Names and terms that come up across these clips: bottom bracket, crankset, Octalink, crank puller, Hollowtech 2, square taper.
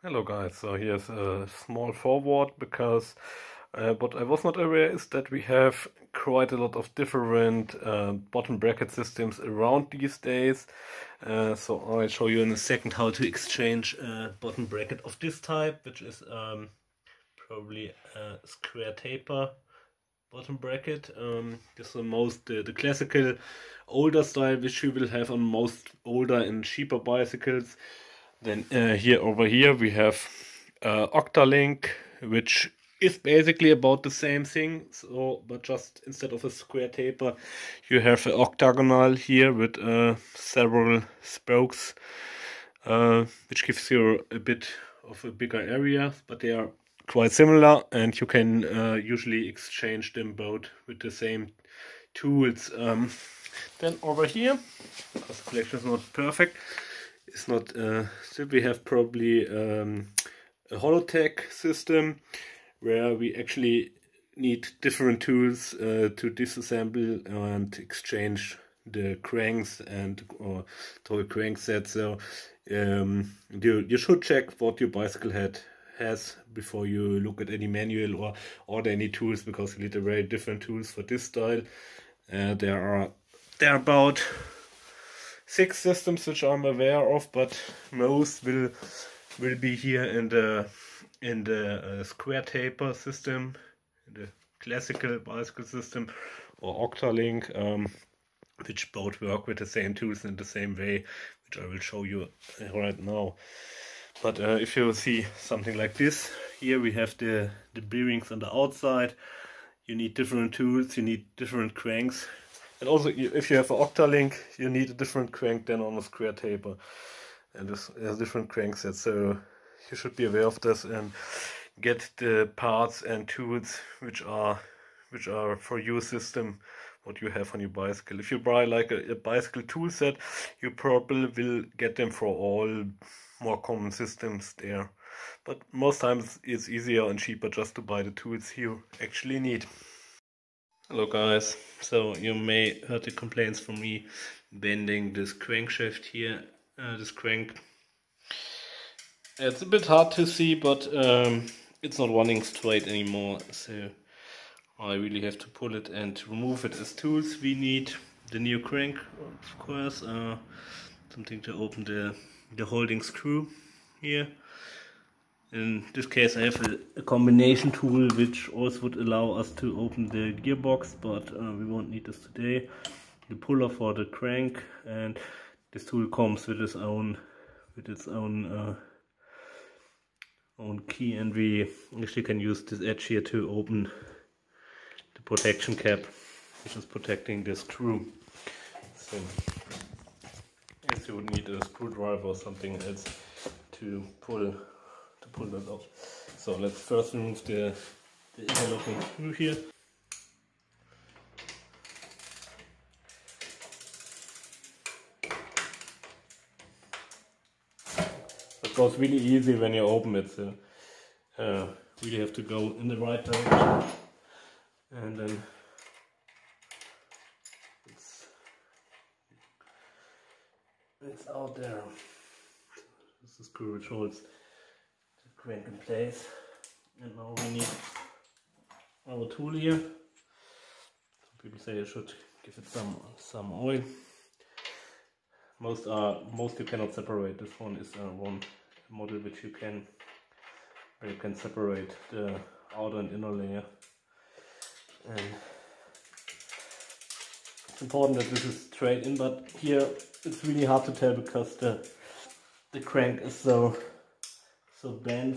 Hello guys, so here's a small foreword because what I was not aware is that we have quite a lot of different bottom bracket systems around these days. So I'll show you in a second how to exchange a bottom bracket of this type, which is probably a square taper bottom bracket. This is the classical older style which you will have on most older and cheaper bicycles. Then over here we have Octalink, which is basically about the same thing, so but just instead of a square taper you have an octagonal here with several spokes, which gives you a bit of a bigger area, but they are quite similar and you can usually exchange them both with the same tools. Then over here, because the collection is not perfect, it's not still we have probably a Hollowtech system where we actually need different tools to disassemble and exchange the cranks and or total crank set. So you should check what your bicycle head has before you look at any manual or any tools, because you need a very different tools for this style. There are about 6 systems which I'm aware of, but most will be here in the square taper system, the classical bicycle system, or Octalink, which both work with the same tools in the same way, which I will show you right now. But if you see something like this, here we have the bearings on the outside. You need different tools, you need different cranks. And also, if you have an Octalink, you need a different crank than on a square taper, and this has different crank sets. So you should be aware of this and get the parts and tools which are for your system, what you have on your bicycle. If you buy like a bicycle tool set, you probably will get them for all more common systems there. But most times it's easier and cheaper just to buy the tools you actually need. Hello guys, so you may heard the complaints from me bending this crankshaft here, this crank. It's a bit hard to see, but it's not running straight anymore, so I really have to pull it and remove it. As tools we need the new crank, of course, something to open the holding screw here. In this case I have a combination tool which also would allow us to open the gearbox, but we won't need this today. The puller for the crank, and this tool comes with its own own key, and we actually can use this edge here to open the protection cap which is protecting the screw. So I guess you would need a screwdriver or something else to pull that off. So let's first remove the interlocking screw here. It goes really easy when you open it, so really have to go in the right direction, and then it's out there. This is the screw which holds crank in place, and now we need our tool here. Some people say you should give it some oil. Most you cannot separate. This one is one model which you can separate the outer and inner layer. And it's important that this is straight in, but here it's really hard to tell because the crank is so bent.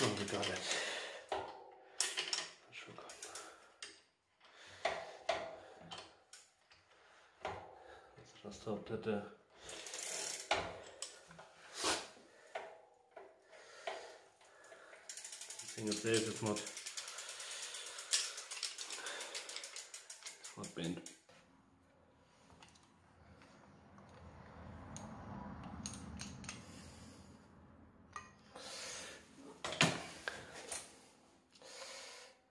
Oh, we got it. Let's hope that the thing itself is not Let's bend.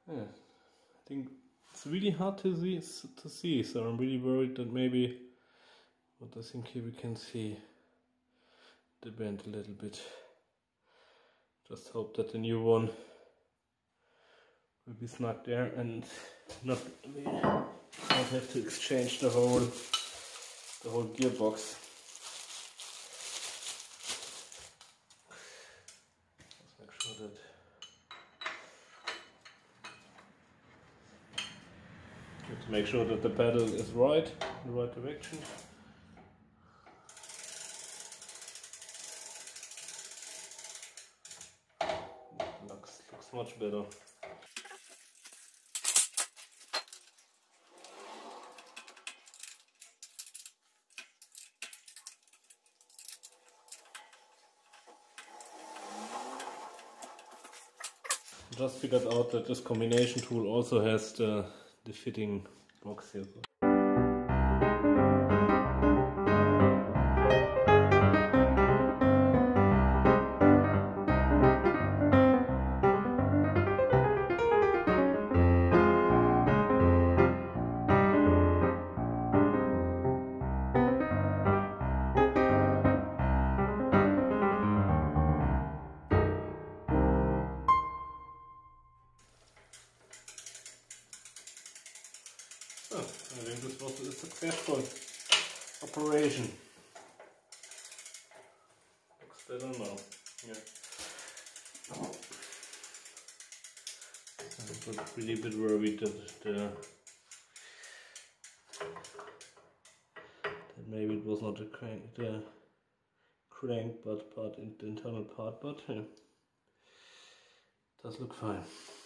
Yeah, I think it's really hard to see, so I'm really worried that maybe, but I think here we can see the bend a little bit. Just hope that the new one will be snug there and not have to exchange the whole gearbox. Let's make sure that you have to make sure that the pedal is right in the right direction. Looks much better. Just figured out that this combination tool also has the fitting box here. So, I think this was a successful operation. Looks better now. Yeah. I was really a bit worried that maybe it was not the internal part, but yeah, it does look fine.